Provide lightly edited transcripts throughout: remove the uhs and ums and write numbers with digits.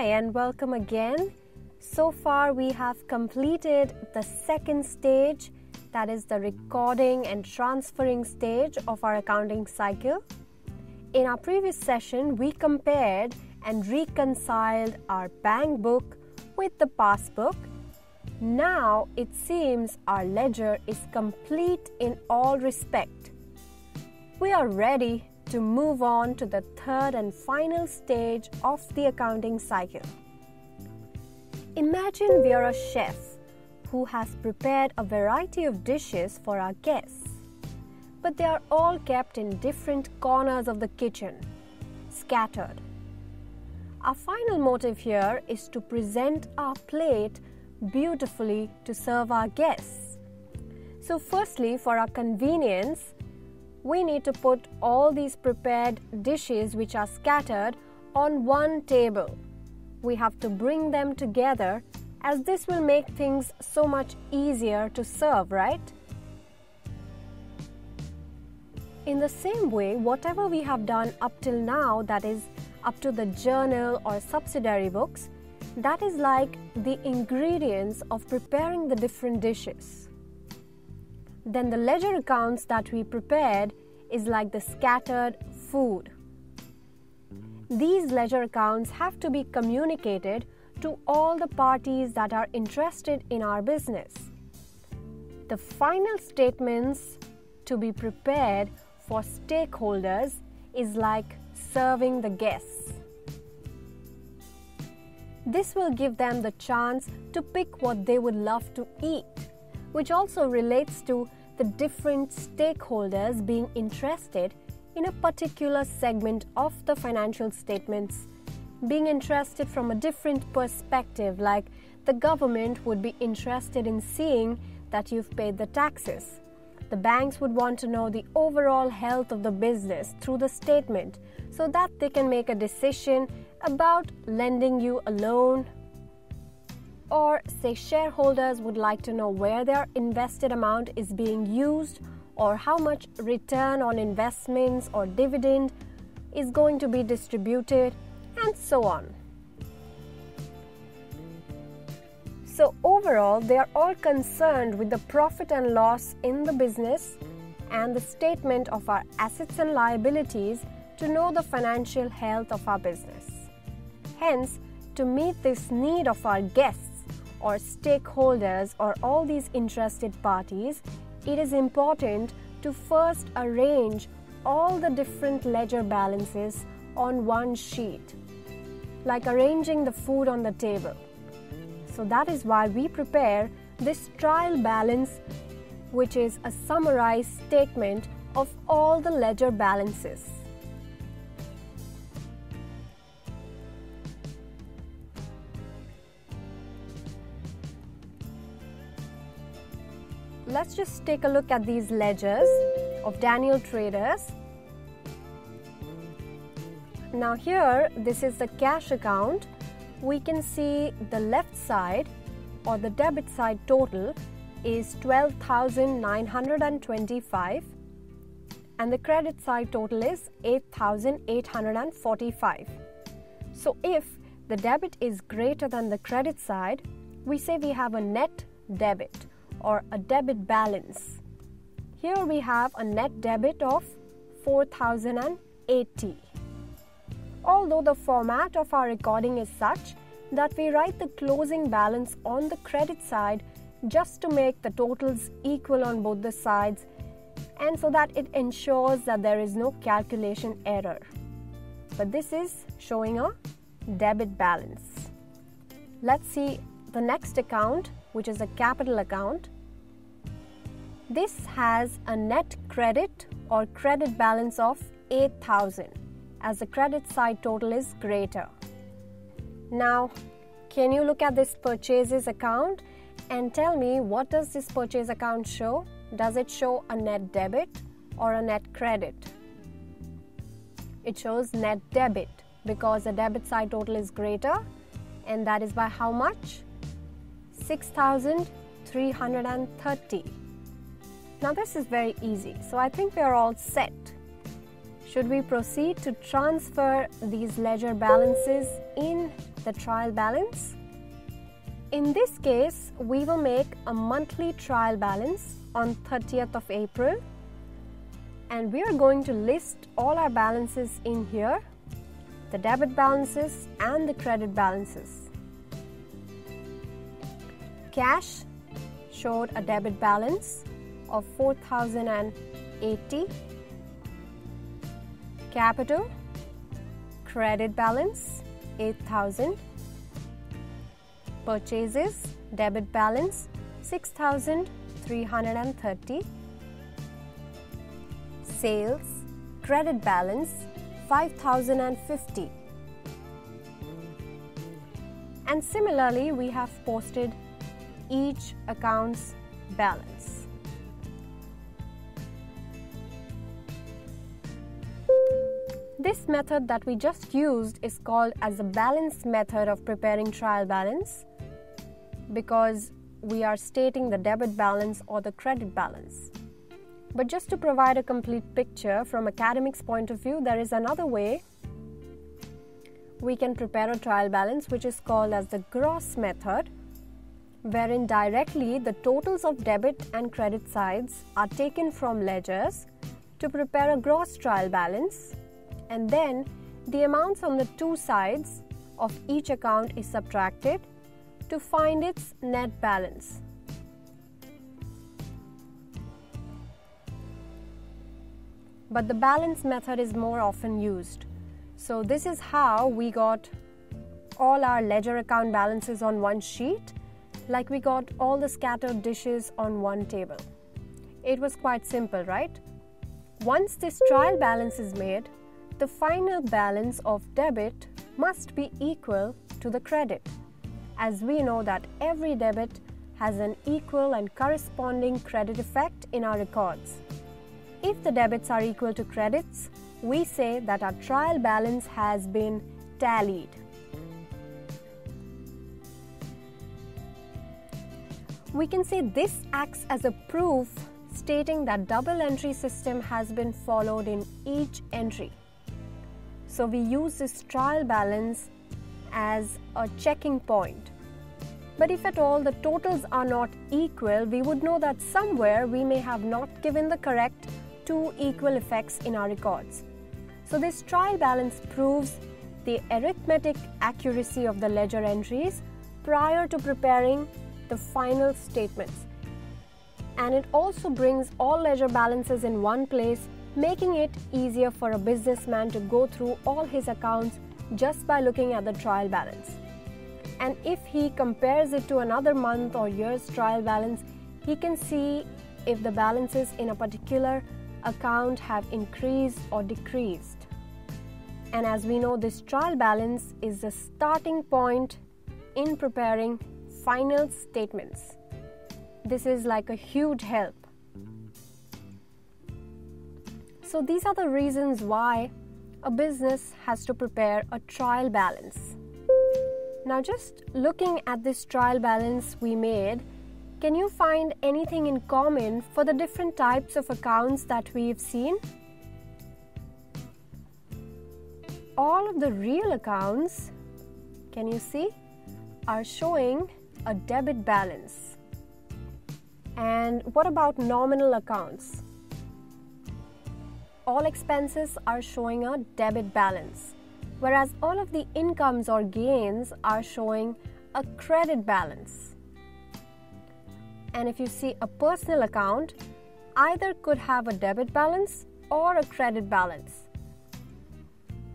Hi and welcome again. So far we have completed the second stage, that is the recording and transferring stage of our accounting cycle. In our previous session we compared and reconciled our bank book with the passbook. Now it seems our ledger is complete in all respect. We are ready to move on to the third and final stage of the accounting cycle. Imagine we are a chef who has prepared a variety of dishes for our guests, but they are all kept in different corners of the kitchen, scattered. Our final motive here is to present our plate beautifully to serve our guests. So firstly, for our convenience, we need to put all these prepared dishes which are scattered on one table. We have to bring them together, as this will make things so much easier to serve, right? In the same way, whatever we have done up till now, that is up to the journal or subsidiary books, that is like the ingredients of preparing the different dishes. Then the ledger accounts that we prepared is like the scattered food. These ledger accounts have to be communicated to all the parties that are interested in our business. The final statements to be prepared for stakeholders is like serving the guests. This will give them the chance to pick what they would love to eat, which also relates to the different stakeholders being interested in a particular segment of the financial statements, being interested from a different perspective, like the government would be interested in seeing that you've paid the taxes. The banks would want to know the overall health of the business through the statement so that they can make a decision about lending you a loan. Or say shareholders would like to know where their invested amount is being used or how much return on investments or dividend is going to be distributed, and so on. So overall, they are all concerned with the profit and loss in the business and the statement of our assets and liabilities to know the financial health of our business. Hence, to meet this need of our guests, or stakeholders, or all these interested parties, it is important to first arrange all the different ledger balances on one sheet, like arranging the food on the table. So that is why we prepare this trial balance, which is a summarized statement of all the ledger balances. Let's just take a look at these ledgers of Daniel Traders. Now here, this is the cash account. We can see the left side or the debit side total is 12,925 and the credit side total is 8,845. So if the debit is greater than the credit side, we say we have a net debit, or a debit balance. Here we have a net debit of 4,080. Although the format of our recording is such that we write the closing balance on the credit side just to make the totals equal on both the sides, and so that it ensures that there is no calculation error. But this is showing a debit balance. Let's see the next account, which is a capital account. This has a net credit or credit balance of 8,000 as the credit side total is greater. Now, can you look at this purchases account and tell me, what does this purchase account show? Does it show a net debit or a net credit? It shows net debit because the debit side total is greater, and that is by how much? 6,330. Now this is very easy, so I think we are all set. Should we proceed to transfer these ledger balances in the trial balance. In this case, we will make a monthly trial balance on 30th of April. And we are going to list all our balances in here, the debit balances and the credit balances. Cash showed a debit balance of 4,080. Capital credit balance 8,000. Purchases debit balance 6,330. Sales credit balance 5,050. And similarly, we have posted each account's balance. This method that we just used is called as the balance method of preparing trial balance, because we are stating the debit balance or the credit balance. But just to provide a complete picture from academics' point of view, there is another way we can prepare a trial balance, which is called as the gross method, wherein directly the totals of debit and credit sides are taken from ledgers to prepare a gross trial balance. And then the amounts on the two sides of each account is subtracted to find its net balance. But the balance method is more often used. So this is how we got all our ledger account balances on one sheet, like we got all the scattered dishes on one table. It was quite simple, right? Once this trial balance is made, the final balance of debit must be equal to the credit, as we know that every debit has an equal and corresponding credit effect in our records. If the debits are equal to credits, we say that our trial balance has been tallied. We can say this acts as a proof stating that double entry system has been followed in each entry. So we use this trial balance as a checking point. But if at all the totals are not equal, we would know that somewhere we may have not given the correct two equal effects in our records. So this trial balance proves the arithmetic accuracy of the ledger entries prior to preparing the final statements. And it also brings all ledger balances in one place, making it easier for a businessman to go through all his accounts just by looking at the trial balance. And if he compares it to another month or year's trial balance, he can see if the balances in a particular account have increased or decreased. And as we know, this trial balance is the starting point in preparing final statements. This is like a huge help. So these are the reasons why a business has to prepare a trial balance. Now, just looking at this trial balance we made, can you find anything in common for the different types of accounts that we've seen? All of the real accounts, can you see, are showing a debit balance. And what about nominal accounts? All expenses are showing a debit balance, whereas all of the incomes or gains are showing a credit balance. And if you see a personal account, either could have a debit balance or a credit balance.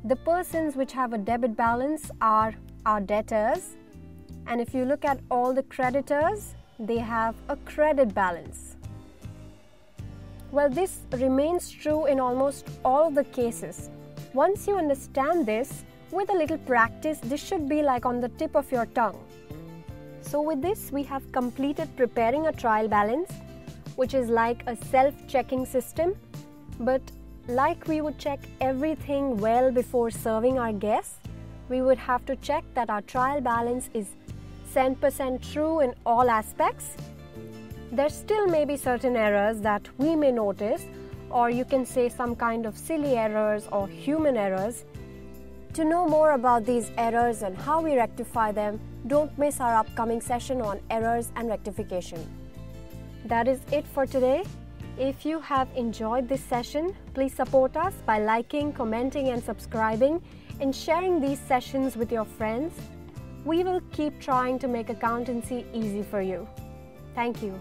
The persons which have a debit balance are our debtors, and if you look at all the creditors, they have a credit balance. Well, this remains true in almost all the cases. Once you understand this, with a little practice, this should be like on the tip of your tongue. So with this, we have completed preparing a trial balance, which is like a self-checking system. But like we would check everything well before serving our guests, we would have to check that our trial balance is 100% true in all aspects. There still may be certain errors that we may notice, or you can say some kind of silly errors or human errors. To know more about these errors and how we rectify them, don't miss our upcoming session on errors and rectification. That is it for today. If you have enjoyed this session, please support us by liking, commenting and subscribing and sharing these sessions with your friends. We will keep trying to make accountancy easy for you. Thank you.